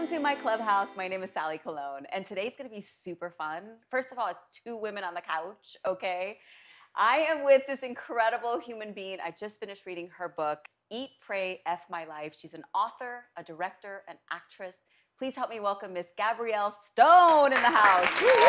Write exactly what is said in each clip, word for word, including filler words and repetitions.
Welcome to my clubhouse. My name is Sally Colón, and today's going to be super fun. First of all, it's two women on the couch, okay? I am with this incredible human being. I just finished reading her book, Eat, Pray, F My Life. She's an author, a director, an actress. Please help me welcome Miss Gabrielle Stone in the house. Woo-hoo!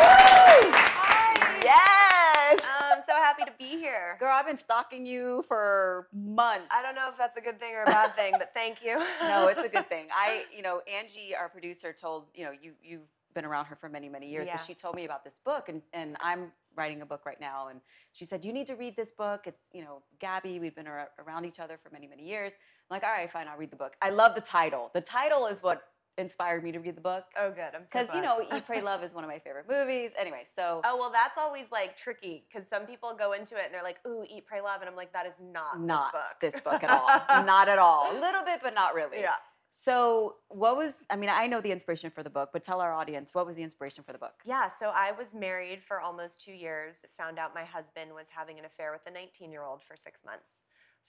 Hi. Yes. I'm so happy to be here. Girl, I've been stalking you for months. I don't know if that's a good thing or a bad thing, but thank you. No, it's a good thing. I, you know, Angie, our producer, told, you know, you, you've been around her for many, many years, yeah. But she told me about this book, and, and I'm writing a book right now, and she said, you need to read this book. It's, you know, Gabby, we've been ar around each other for many, many years. I'm like, all right, fine, I'll read the book. I love the title. The title is what inspired me to read the book. Oh, good. I'm so glad. Because, you know, Eat, Pray, Love is one of my favorite movies. Anyway, so. Oh, well, that's always, like, tricky, because some people go into it, and they're like, ooh, Eat, Pray, Love, and I'm like, that is not, not this book. Not this book at all. Not at all. A little bit, but not really. Yeah. So what was, I mean, I know the inspiration for the book, but tell our audience, what was the inspiration for the book? Yeah, so I was married for almost two years, found out my husband was having an affair with a nineteen-year-old for six months.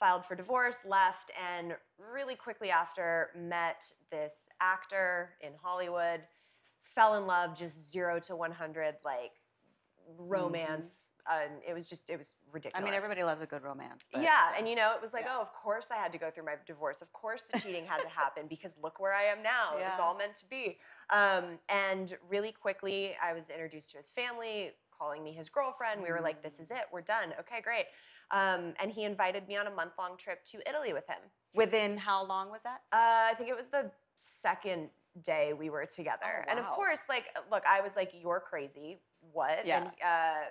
Filed for divorce, left, and really quickly after met this actor in Hollywood, fell in love, just zero to one hundred, like, romance. Mm-hmm. um, it was just, it was ridiculous. I mean, everybody loves a good romance. But, yeah, uh, and you know, it was like, yeah. Oh, of course I had to go through my divorce. Of course the cheating had to happen, because look where I am now. Yeah. It's all meant to be. Um, and really quickly, I was introduced to his family, calling me his girlfriend. We were mm-hmm. like, this is it. We're done. Okay, great. Um, and he invited me on a month-long trip to Italy with him. Within how long was that? Uh, I think it was the second day we were together. Oh, wow. And of course, like, look, I was like, you're crazy. What? Yeah. And uh,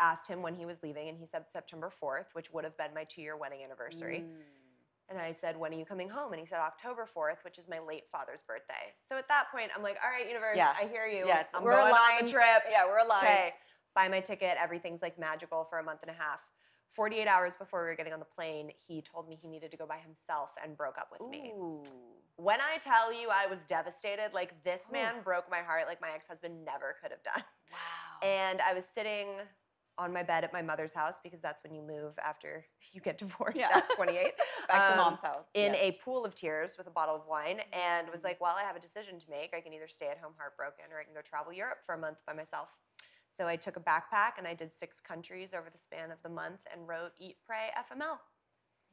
asked him when he was leaving, and he said September fourth, which would have been my two-year wedding anniversary. Mm. And I said, when are you coming home? And he said, October fourth, which is my late father's birthday. So at that point, I'm like, all right, universe, yeah. I hear you. Yeah, I'm we're going aligned. On the trip. Yeah, we're aligned. Okay. Buy my ticket. Everything's like magical for a month and a half. forty-eight hours before we were getting on the plane, he told me he needed to go by himself and broke up with Ooh. Me. When I tell you I was devastated, like this Ooh. Man broke my heart like my ex-husband never could have done. Wow. And I was sitting on my bed at my mother's house, because that's when you move after you get divorced yeah. at twenty-eight. Back um, to mom's house. In yes. a pool of tears with a bottle of wine, and was like, well, I have a decision to make. I can either stay at home heartbroken, or I can go travel Europe for a month by myself. So I took a backpack, and I did six countries over the span of the month, and wrote Eat, Pray, F M L.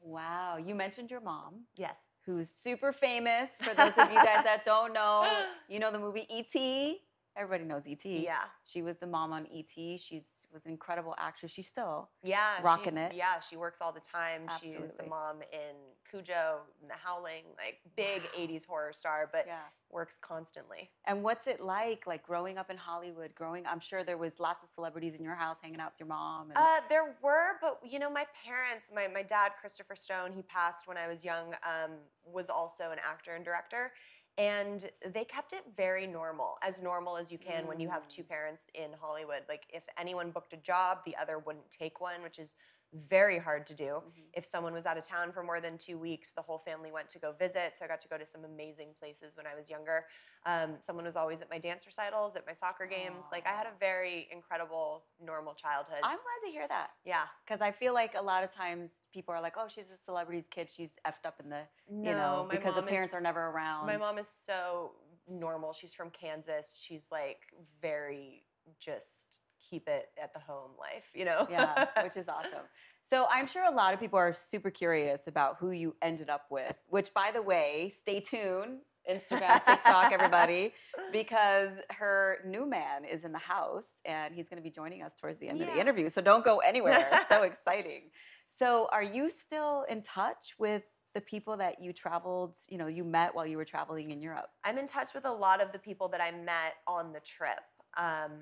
Wow. You mentioned your mom. Yes. Who's super famous. For those of you guys that don't know, you know the movie E T? Everybody knows E T Yeah. She was the mom on E T She was an incredible actress. She's still yeah, rocking she, it. Yeah, she works all the time. Absolutely. She was the mom in Cujo, in The Howling, like big wow. eighties horror star, but yeah. works constantly. And what's it like, like growing up in Hollywood, growing, I'm sure there was lots of celebrities in your house hanging out with your mom. And uh, there were, but you know, my parents, my, my dad, Christopher Stone, he passed when I was young, um, was also an actor and director. And they kept it very normal, as normal as you can mm. when you have two parents in Hollywood. Like, if anyone booked a job, the other wouldn't take one, which is very hard to do. Mm-hmm. If someone was out of town for more than two weeks, the whole family went to go visit. So I got to go to some amazing places when I was younger. Um, someone was always at my dance recitals, at my soccer games. Aww. Like, I had a very incredible, normal childhood. I'm glad to hear that. Yeah. Because I feel like a lot of times people are like, oh, she's a celebrity's kid. She's effed up in the, no, you know, because the parents is, are never around. My mom is so normal. She's from Kansas. She's like very just... keep it at the home life, you know? Yeah, which is awesome. So I'm sure a lot of people are super curious about who you ended up with, which, by the way, stay tuned, Instagram, TikTok, everybody, because her new man is in the house, and he's going to be joining us towards the end yeah. of the interview, so don't go anywhere. It's so exciting. So are you still in touch with the people that you traveled, you know, you met while you were traveling in Europe? I'm in touch with a lot of the people that I met on the trip. Um,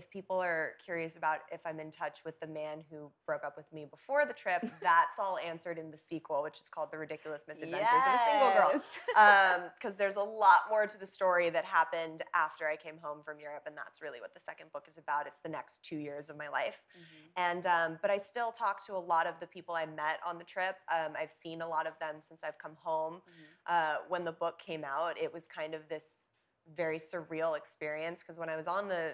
If people are curious about if I'm in touch with the man who broke up with me before the trip, that's all answered in the sequel, which is called The Ridiculous Misadventures yes. of a Single Girl. Because um, there's a lot more to the story that happened after I came home from Europe, and that's really what the second book is about. It's the next two years of my life. Mm-hmm. And um, but I still talk to a lot of the people I met on the trip. Um, I've seen a lot of them since I've come home. Mm-hmm. uh, when the book came out, it was kind of this very surreal experience, because when I was on the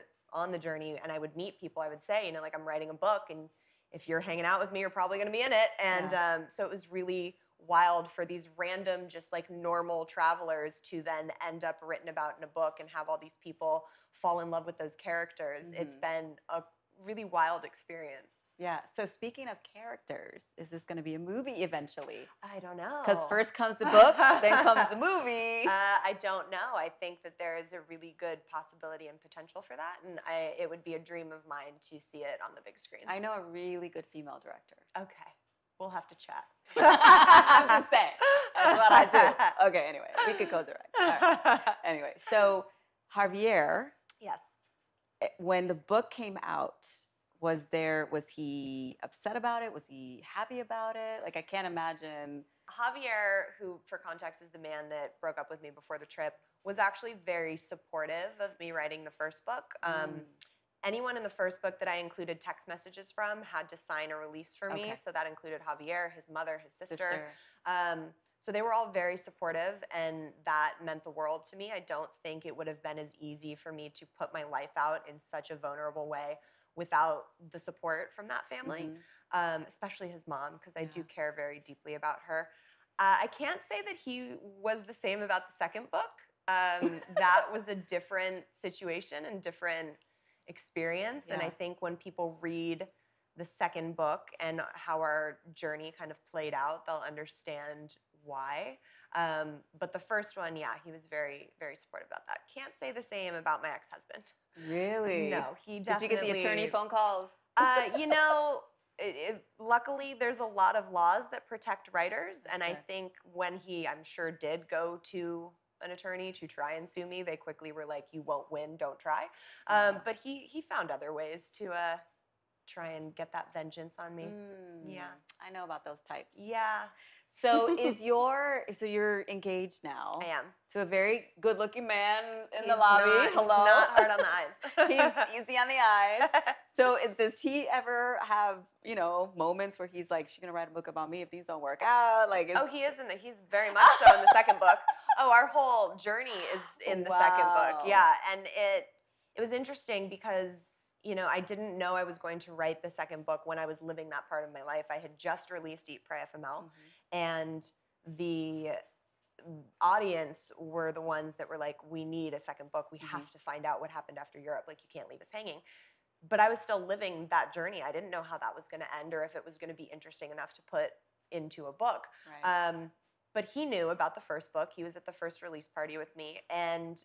on the journey, and I would meet people, I would say, you know, like, I'm writing a book, and if you're hanging out with me, you're probably going to be in it. And yeah. um, so it was really wild for these random, just like normal travelers to then end up written about in a book and have all these people fall in love with those characters. Mm-hmm. It's been a really wild experience. Yeah. So speaking of characters, is this going to be a movie eventually? I don't know. Because first comes the book, then comes the movie. Uh, I don't know. I think that there is a really good possibility and potential for that. And I, it would be a dream of mine to see it on the big screen. I know a really good female director. Okay. We'll have to chat. I'm just saying. That's what I do. Okay. Anyway, we could co-direct. All right. Anyway, so Javier. Yes. When the book came out, Was there, was he upset about it? Was he happy about it? Like, I can't imagine. Javier, who for context is the man that broke up with me before the trip, was actually very supportive of me writing the first book. Um, mm. Anyone in the first book that I included text messages from had to sign a release for me. Okay. So that included Javier, his mother, his sister. sister. Um, so they were all very supportive, and that meant the world to me. I don't think it would have been as easy for me to put my life out in such a vulnerable way without the support from that family, mm-hmm. um, especially his mom, because I yeah. do care very deeply about her. Uh, I can't say that he was the same about the second book. Um, that was a different situation and different experience. Yeah. And I think when people read the second book and how our journey kind of played out, they'll understand why. Um, but the first one, yeah, he was very, very supportive about that. Can't say the same about my ex-husband. Really? No, he definitely... Did you get the attorney phone calls? Uh, you know, it, it, luckily there's a lot of laws that protect writers. That's and good. I think when he, I'm sure, did go to an attorney to try and sue me, they quickly were like, you won't win, don't try. Um, yeah. But he, he found other ways to... Uh, try and get that vengeance on me. Mm, yeah. I know about those types. Yeah. So is your, so you're engaged now. I am. To a very good looking man in he's the lobby. Not, Hello. He's not hard on the eyes. He's easy on the eyes. So is, does he ever have, you know, moments where he's like, she's going to write a book about me if things don't work out? Like, is, oh, he is in the, he's very much so in the second book. Oh, our whole journey is in the wow. second book. Yeah. And it, it was interesting because you know, I didn't know I was going to write the second book when I was living that part of my life. I had just released Eat, Pray, F M L, mm-hmm. and the audience were the ones that were like, we need a second book. We mm-hmm. have to find out what happened after Europe. Like, you can't leave us hanging. But I was still living that journey. I didn't know how that was going to end or if it was going to be interesting enough to put into a book. Right. Um, but he knew about the first book. He was at the first release party with me, and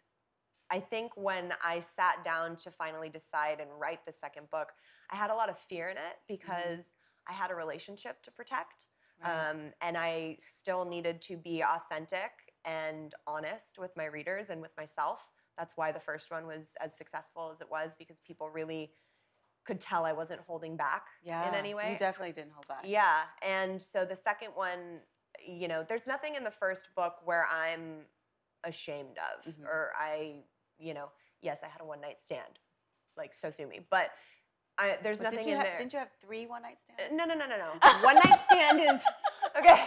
I think when I sat down to finally decide and write the second book, I had a lot of fear in it because mm-hmm. I had a relationship to protect. Right. Um, and I still needed to be authentic and honest with my readers and with myself. That's why the first one was as successful as it was, because people really could tell I wasn't holding back yeah, in any way. You definitely didn't hold back. Yeah. And so the second one, you know, there's nothing in the first book where I'm ashamed of mm-hmm. or I... You know, yes, I had a one-night stand, like, so sue me. But I, there's well, nothing in have, there. Didn't you have three one-night stands? No, no, no, no, no. one-night stand is, okay. okay.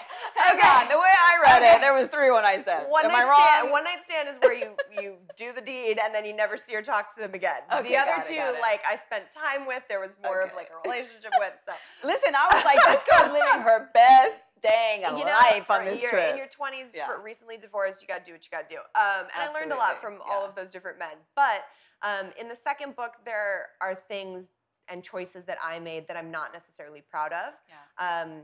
Okay. The way I read okay. it, there was three one-night stands. One Am night I wrong? Stand, one-night stand is where you, you do the deed and then you never see or talk to them again. Okay, the other it, two, like, I spent time with. There was more okay. of, like, a relationship with. So. Listen, I was like, this girl's living her best. Dang, a you know, life on this you're trip. In your twenties, yeah. for recently divorced, you got to do what you got to do. Um, and Absolutely. I learned a lot from yeah. all of those different men. But um, in the second book, there are things and choices that I made that I'm not necessarily proud of. Yeah. Um,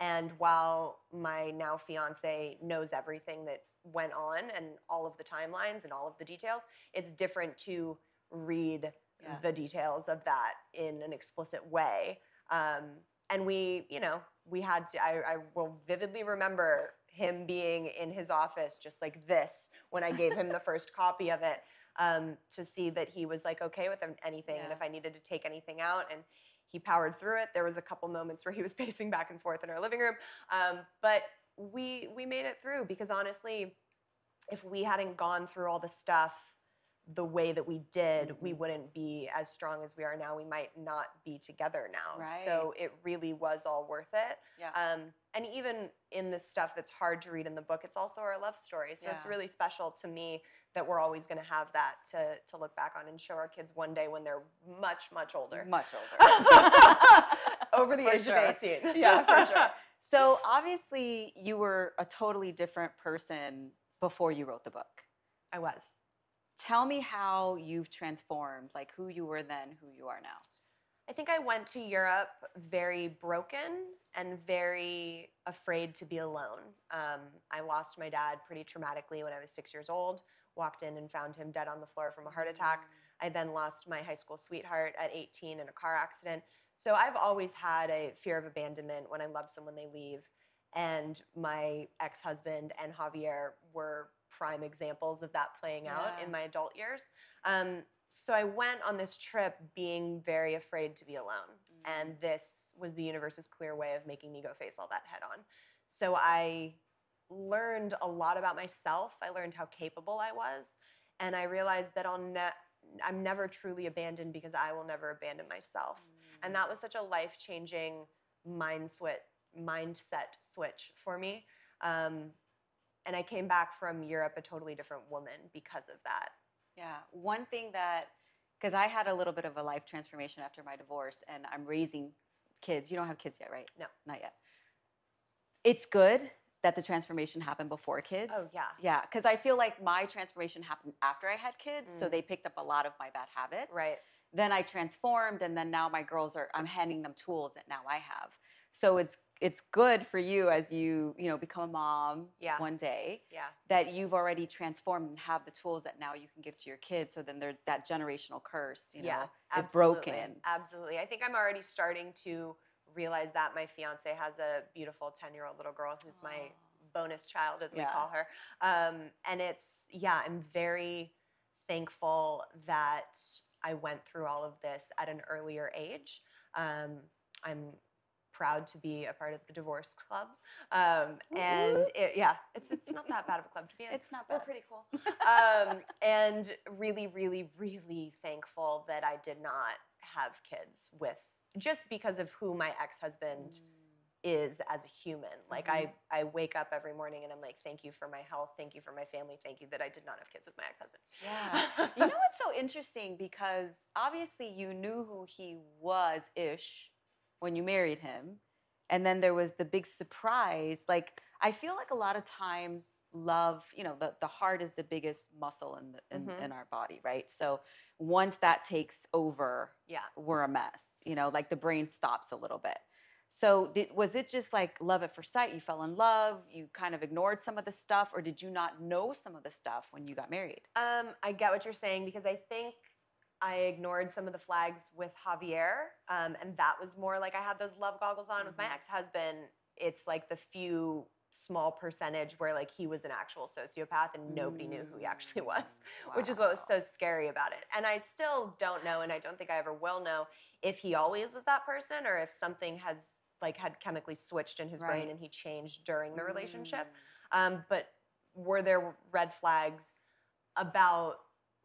and while my now fiance knows everything that went on and all of the timelines and all of the details, it's different to read yeah. the details of that in an explicit way. Um, and we, you know, we had to, I, I will vividly remember him being in his office just like this when I gave him the first copy of it um, to see that he was like okay with anything yeah. and if I needed to take anything out, and he powered through it. There was a couple moments where he was pacing back and forth in our living room. Um, but we, we made it through, because honestly, if we hadn't gone through all the stuff the way that we did, mm-hmm. we wouldn't be as strong as we are now. We might not be together now. Right. So it really was all worth it. Yeah. Um, and even in this stuff that's hard to read in the book, it's also our love story. So yeah. it's really special to me that we're always going to have that to, to look back on and show our kids one day when they're much, much older. Much older. Over the for age sure. of eighteen. Yeah, for sure. So obviously you were a totally different person before you wrote the book. I was. Tell me how you've transformed, like who you were then, who you are now. I think I went to Europe very broken and very afraid to be alone. Um, I lost my dad pretty traumatically when I was six years old, walked in and found him dead on the floor from a heart attack. I then lost my high school sweetheart at eighteen in a car accident. So I've always had a fear of abandonment. When I love someone, they leave. And my ex-husband and Javier were prime examples of that playing out yeah. in my adult years. Um, so I went on this trip being very afraid to be alone. Mm-hmm. And this was the universe's clear way of making me go face all that head on. So I learned a lot about myself. I learned how capable I was. And I realized that I'll ne I'm never truly abandoned because I will never abandon myself. Mm-hmm. And that was such a life-changing mind switch, mindset switch for me. Um, And I came back from Europe a totally different woman because of that. Yeah, one thing that, because I had a little bit of a life transformation after my divorce, and I'm raising kids. You don't have kids yet, right? No. Not yet. It's good that the transformation happened before kids. Oh, yeah. Yeah, because I feel like my transformation happened after I had kids, mm. so they picked up a lot of my bad habits. Right. Then I transformed, and then now my girls are, I'm handing them tools that now I have. So it's it's good for you as you, you know, become a mom yeah. one day yeah. that you've already transformed and have the tools that now you can give to your kids. So then they're, that generational curse, you know, yeah, is broken. Absolutely. I think I'm already starting to realize that. My fiance has a beautiful ten-year-old little girl who's Aww. My bonus child, as yeah. we call her. Um, and it's, yeah, I'm very thankful that I went through all of this at an earlier age. Um, I'm proud to be a part of the divorce club. Um, and it, yeah, it's, it's not that bad of a club to be in. It's not bad. We're pretty cool. Um, and really, really, really thankful that I did not have kids with, just because of who my ex-husband mm. is as a human. Like mm-hmm. I, I wake up every morning and I'm like, thank you for my health. Thank you for my family. Thank you that I did not have kids with my ex-husband. Yeah. You know what's so interesting? Because obviously you knew who he was-ish when you married him, and then there was the big surprise. Like, I feel like a lot of times love, you know, the, the heart is the biggest muscle in, the, in, mm-hmm. in our body, right? So once that takes over, yeah. we're a mess, you know, like the brain stops a little bit. So did, was it just like love at first sight? You fell in love, you kind of ignored some of the stuff, or did you not know some of the stuff when you got married? Um, I get what you're saying, because I think I ignored some of the flags with Javier, um, and that was more like I had those love goggles on. Mm-hmm. With my ex-husband, it's like the few small percentage where like he was an actual sociopath and nobody mm-hmm. knew who he actually was, wow. which is what was so scary about it. And I still don't know, and I don't think I ever will know, if he always was that person or if something has like had chemically switched in his right. brain and he changed during the relationship. Mm-hmm. Um, but were there red flags about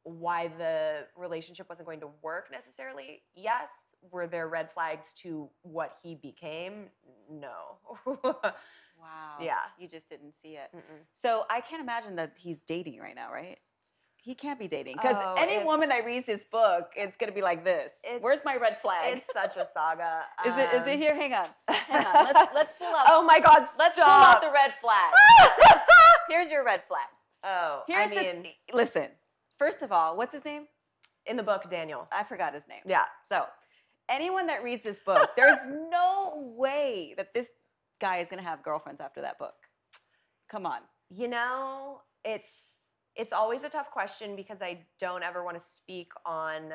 why the relationship wasn't going to work necessarily? Yes. Were there red flags to what he became? No. Wow. Yeah. You just didn't see it. Mm-mm. So I can't imagine that he's dating right now, right? He can't be dating, because oh, any woman that reads his book, it's going to be like this. Where's my red flag? It's such a saga. Um, is, it, is it here? Hang on. Hang on. Let's, let's pull out. Oh my God, let's stop. Pull out the red flag. Here's your red flag. Oh, Here's I mean. The, listen. First of all, what's his name? In the book, Daniel. I forgot his name. Yeah. So anyone that reads this book, there's no way that this guy is going to have girlfriends after that book. Come on. You know, it's, it's always a tough question, because I don't ever want to speak on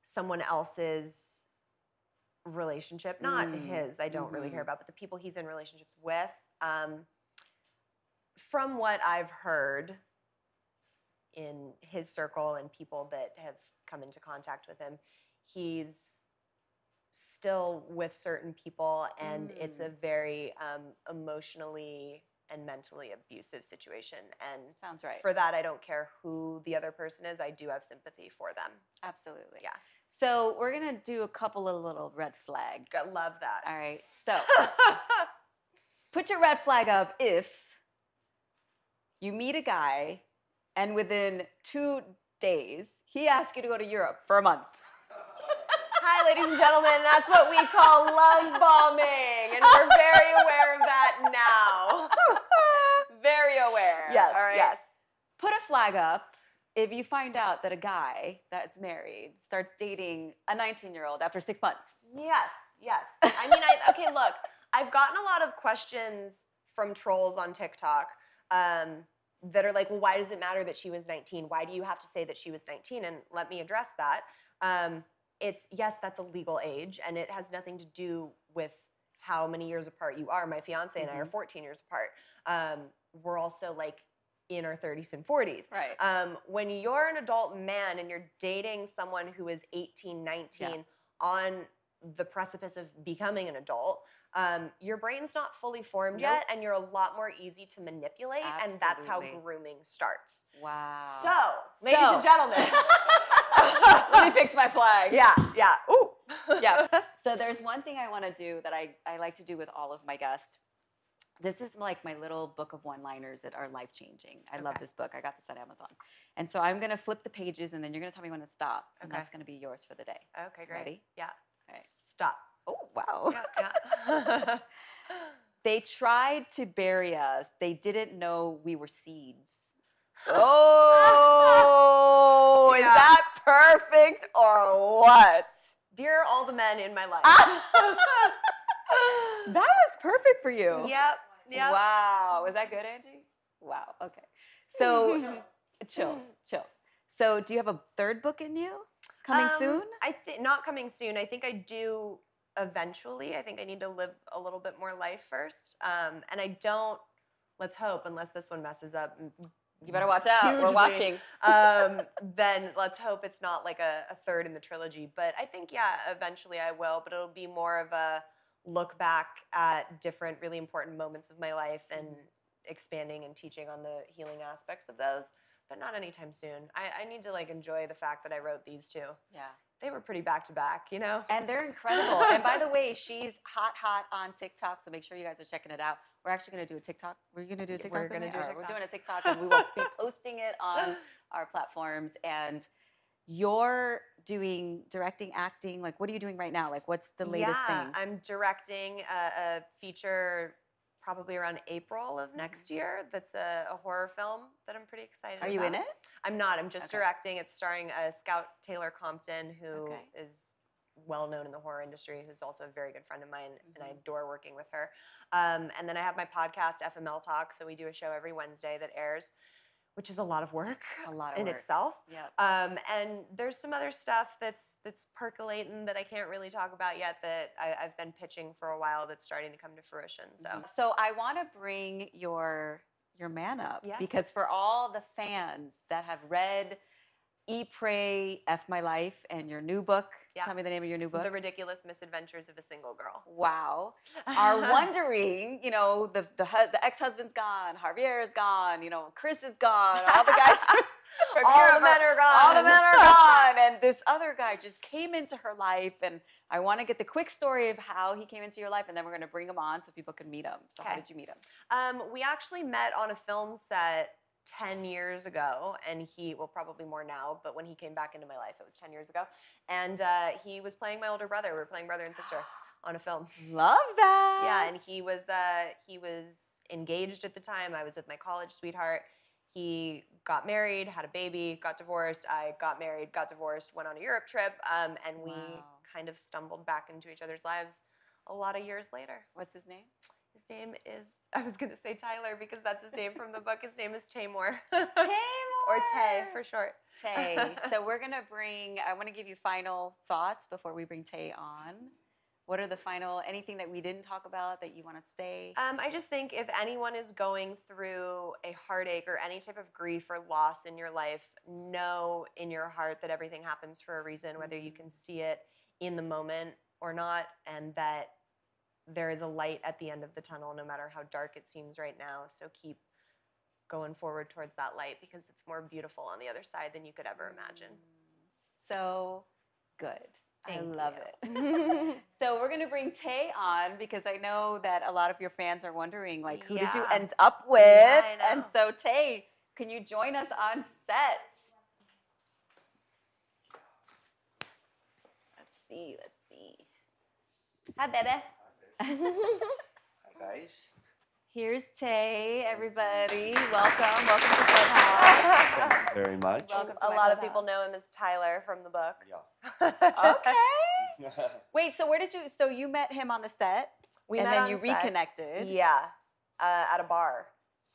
someone else's relationship. Not mm. his. I don't mm-hmm. really care about, but the people he's in relationships with. Um, from what I've heard in his circle and people that have come into contact with him, he's still with certain people, and mm. it's a very um, emotionally and mentally abusive situation. And sounds right. For that, I don't care who the other person is. I do have sympathy for them. Absolutely. Yeah. So we're going to do a couple of little red flags. I love that. All right. So put your red flag up if you meet a guy and within two days, he asked you to go to Europe for a month. Hi, ladies and gentlemen. That's what we call love bombing, and we're very aware of that now. Very aware. Yes, all right. Yes. Put a flag up if you find out that a guy that's married starts dating a nineteen-year-old after six months. Yes, yes. I mean, I, okay, look, I've gotten a lot of questions from trolls on TikTok um, that are like, well, why does it matter that she was nineteen? Why do you have to say that she was nineteen? And let me address that. Um, it's, yes, that's a legal age, and it has nothing to do with how many years apart you are. My fiance and mm-hmm. I are fourteen years apart. Um, we're also like in our thirties and forties. Right. Um, when you're an adult man and you're dating someone who is eighteen, nineteen, yeah. on the precipice of becoming an adult, um, your brain's not fully formed nope. yet, and you're a lot more easy to manipulate, absolutely. And that's how grooming starts. Wow. So, ladies so. and gentlemen. Let me fix my flag. Yeah, yeah. Ooh. Yeah. So there's one thing I want to do that I, I like to do with all of my guests. This is like my little book of one-liners that are life-changing. I okay. love this book. I got this at Amazon. And so I'm going to flip the pages, and then you're going to tell me when to stop, and okay. that's going to be yours for the day. Okay, great. Ready? Yeah. Okay. Stop. Oh, wow. Yeah, yeah. They tried to bury us. They didn't know we were seeds. Oh, yeah. Is that perfect or what? Dear all the men in my life. That was perfect for you. Yep. Yep. Wow. Was that good, Angie? Wow. Okay. So chills, chills. So do you have a third book in you coming um, soon? I think not coming soon. I think I do eventually. I think I need to live a little bit more life first. Um, and I don't, let's hope, unless this one messes up. You better watch out. Hugely. We're watching. um, then let's hope it's not like a, a third in the trilogy. But I think, yeah, eventually I will. But it'll be more of a look back at different really important moments of my life and mm-hmm. expanding and teaching on the healing aspects of those. But not anytime soon. I, I need to like enjoy the fact that I wrote these two. Yeah. They were pretty back to back, you know? And they're incredible. And by the way, she's hot, hot on TikTok. So make sure you guys are checking it out. We're actually going to do a TikTok. We're going to do a TikTok. We're going to do a TikTok. We're doing a TikTok, and we will be posting it on our platforms. And you're doing directing, acting. Like, what are you doing right now? Like, what's the latest yeah, thing? I'm directing a, a feature probably around April of next year. That's a, a horror film that I'm pretty excited about. Are you about. in it? I'm not. I'm just okay. directing. It's starring uh, Scout Taylor Compton, who okay. is well-known in the horror industry, who's also a very good friend of mine, mm-hmm. and I adore working with her. Um, and then I have my podcast, F M L Talk, so we do a show every Wednesday that airs, which is a lot of work a lot of in work. itself. Yep. Um, and there's some other stuff that's that's percolating that I can't really talk about yet that I, I've been pitching for a while that's starting to come to fruition. So, mm-hmm. so I want to bring your, your man up, yes. because for all the fans that have read Eat, Pray, F My Life, and your new book. Yeah. Tell me the name of your new book. The Ridiculous Misadventures of a Single Girl. Wow. Are wondering, you know, the the, the ex-husband's gone, Javier is gone, you know, Chris is gone, all the guys. all the men are gone. All the men are gone. And this other guy just came into her life, and I want to get the quick story of how he came into your life, and then we're going to bring him on so people can meet him. So okay. how did you meet him? Um, we actually met on a film set ten years ago, and he, well, probably more now, but when he came back into my life, it was ten years ago, and uh, he was playing my older brother. We were playing brother and sister on a film. Love that. Yeah, and he was, uh, he was engaged at the time. I was with my college sweetheart. He got married, had a baby, got divorced. I got married, got divorced, went on a Europe trip, um, and we wow. kind of stumbled back into each other's lives a lot of years later. What's his name? His name is, I was going to say Tyler because that's his name from the book. His name is Taymor. Taymor! Or Tay for short. Tay. So we're going to bring, I want to give you final thoughts before we bring Tay on. What are the final, anything that we didn't talk about that you want to say? Um, I just think if anyone is going through a heartache or any type of grief or loss in your life, know in your heart that everything happens for a reason, whether you can see it in the moment or not, and that there is a light at the end of the tunnel, no matter how dark it seems right now. So keep going forward towards that light, because it's more beautiful on the other side than you could ever imagine. So good. Thank I love you. it. So we're going to bring Tay on, because I know that a lot of your fans are wondering, like, who yeah. did you end up with? Yeah, I know. And so Tay, can you join us on set? Let's see, let's see. Hi, baby. Hi, baby. Hi, guys. Here's Tay, everybody. Welcome. Welcome to Clubhouse. Thank you very much. Welcome to a lot of people know him as Tyler from the book. Yeah. Okay. Wait, so where did you, so you met him on the set? We met on the set. And then you reconnected. Yeah. Uh, at a bar.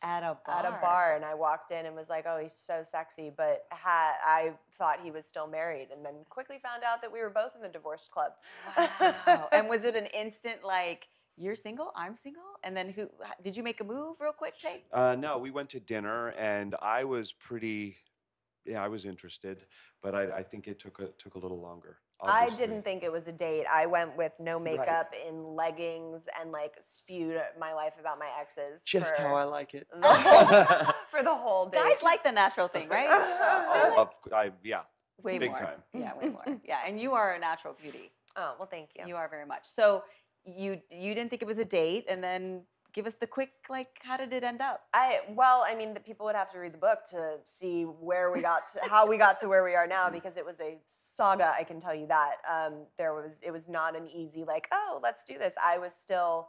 At a bar. At a bar, and I walked in and was like, oh, he's so sexy, but ha I thought he was still married, and then quickly found out that we were both in the divorce club. Wow. And was it an instant, like, you're single, I'm single? And then who, did you make a move real quick, Tay? Uh, no, we went to dinner, and I was pretty, yeah, I was interested, but I, I think it took a, took a little longer. Obviously. I didn't think it was a date. I went with no makeup, right. in leggings, and like spewed my life about my exes. Just how I like it. The whole, for the whole day. Guys like the natural thing, right? I love, I, yeah. Way Big more. Time. Yeah, way more. Yeah, and you are a natural beauty. Oh, well, thank you. You are very much. So you you didn't think it was a date, and then give us the quick, like, how did it end up? I Well, I mean, the people would have to read the book to see where we got, to, how we got to where we are now, because it was a saga, I can tell you that. Um, there was, it was not an easy, like, oh, let's do this. I was still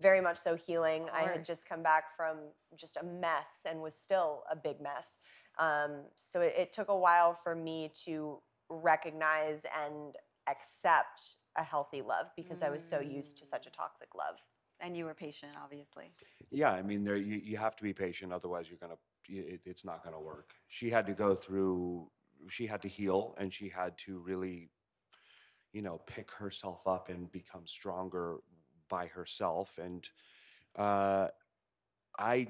very much so healing. I had just come back from just a mess and was still a big mess. Um, so it, it took a while for me to recognize and accept a healthy love, because mm. I was so used to such a toxic love. And you were patient, obviously. Yeah, I mean, there you, you have to be patient, otherwise you're gonna, it, it's not gonna work. She had to go through, she had to heal, and she had to really, you know, pick herself up and become stronger by herself. And uh, I,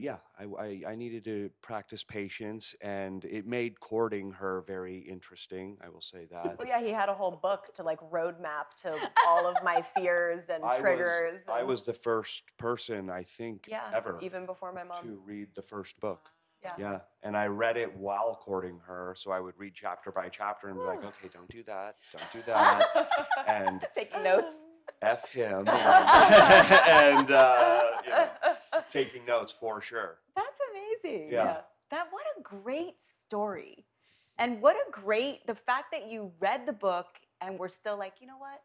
yeah, I, I, I needed to practice patience, and it made courting her very interesting, I will say that. Well, yeah, he had a whole book to, like, roadmap to all of my fears and I triggers. Was, and I was the first person, I think, yeah, ever. Even before my mom. To read the first book. Yeah. Yeah. And I read it while courting her, so I would read chapter by chapter and be like, okay, don't do that, don't do that. And taking notes. F him. And, and uh, you know, taking notes for sure. That's amazing. Yeah. Yeah. That, what a great story. And what a great, the fact that you read the book and we're still like, you know what?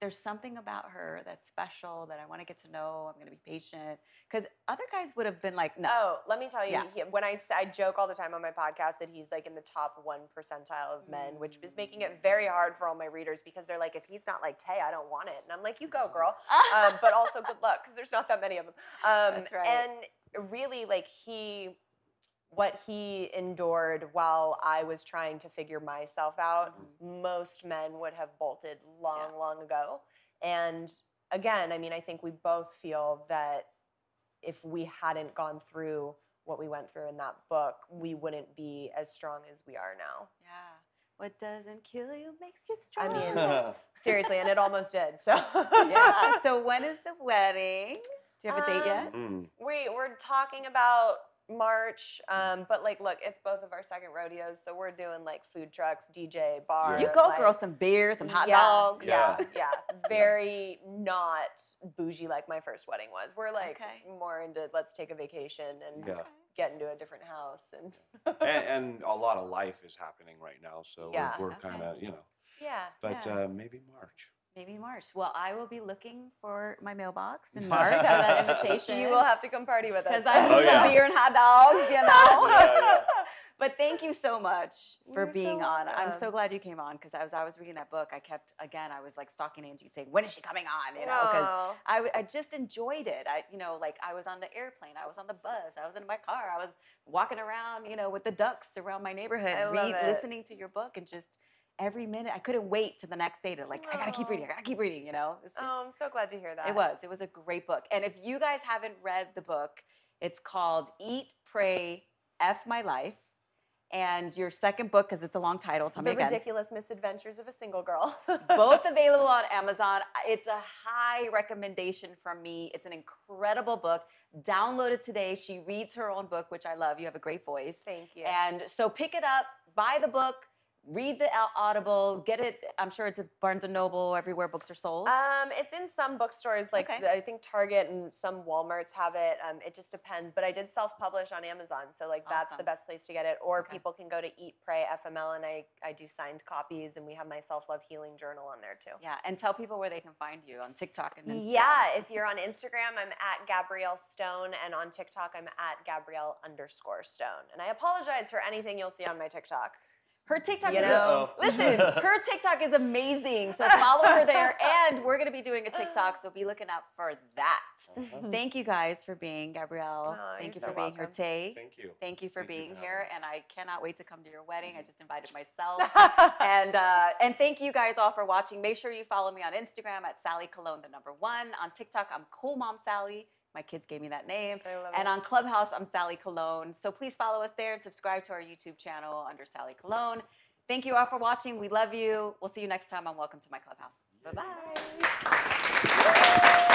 There's something about her that's special that I want to get to know. I'm going to be patient. Because other guys would have been like, no. Oh, let me tell you. Yeah. He, when I, I joke all the time on my podcast that he's like in the top one percentile of men, which is making it very hard for all my readers, because they're like, if he's not like Tay, I don't want it. And I'm like, you go, girl. um, but also good luck, because there's not that many of them. Um, that's right. And really, like, he... what he endured while I was trying to figure myself out, mm-hmm. most men would have bolted long, yeah. long ago. And again, I mean, I think we both feel that if we hadn't gone through what we went through in that book, we wouldn't be as strong as we are now. Yeah. What doesn't kill you makes you strong. I mean, seriously, and it almost did. So, yeah. So when is the wedding? Do you have a um, date yet? Mm. We, we're talking about March, um, but like, look, it's both of our second rodeos, so we're doing like food trucks, D J, bar. You go, like, girl, some beer, some hot yeah, dogs. Yeah, yeah, yeah. Very not bougie like my first wedding was. We're like okay. more into let's take a vacation and yeah. get into a different house. And, and and a lot of life is happening right now, so yeah. we're, we're okay. kind of, you know. Yeah. But yeah. Uh, maybe March. Maybe March. Well, I will be looking for my mailbox in March for that invitation. You will have to come party with us. Because I need oh, yeah. some beer and hot dogs, you know? Yeah, yeah. But thank you so much for You're being so on. Welcome. I'm so glad you came on, because as I was reading that book, I kept, again, I was like stalking Angie saying, when is she coming on? You know, because I, I just enjoyed it. I, you know, like I was on the airplane, I was on the bus, I was in my car, I was walking around, you know, with the ducks around my neighborhood, I love it. Listening to your book and just... every minute, I couldn't wait to the next day to like, oh. I gotta keep reading, I gotta keep reading, you know? It's just, oh, I'm so glad to hear that. It was, it was a great book. And if you guys haven't read the book, it's called Eat, Pray, F My Life. And your second book, because it's a long title, tell me again. The Ridiculous Misadventures of a Single Girl. Both available on Amazon. It's a high recommendation from me. It's an incredible book. Download it today. She reads her own book, which I love. You have a great voice. Thank you. And so pick it up, buy the book. read the Audible, get it. I'm sure it's at Barnes and Noble, everywhere books are sold. Um, it's in some bookstores, like okay. I think Target and some Walmarts have it. Um, it just depends. But I did self-publish on Amazon, so like awesome. That's the best place to get it. Or okay. people can go to Eat, Pray, F M L, and I, I do signed copies, and we have my self-love healing journal on there too. Yeah, and tell people where they can find you on TikTok and Instagram. Yeah, if you're on Instagram, I'm at Gabrielle Stone, and on TikTok, I'm at Gabrielle underscore Stone. And I apologize for anything you'll see on my TikTok. Her TikTok, you know. is a, listen, her TikTok is amazing. So follow her there. And we're going to be doing a TikTok, so be looking out for that. Mm-hmm. Thank you guys for being, Gabrielle. Oh, Thank you so for being welcome. here, Tay. Thank you. Thank you for Thank being you for here. And I cannot wait to come to your wedding. I just invited myself. and uh, and thank you guys all for watching. Make sure you follow me on Instagram at Sally Colón, the number one. On TikTok, I'm Cool Mom Sally. My kids gave me that name. I love and it. On Clubhouse, I'm Sally Colón. So please follow us there and subscribe to our YouTube channel under Sally Colón. Thank you all for watching. We love you. We'll see you next time on Welcome to My Clubhouse. Bye-bye.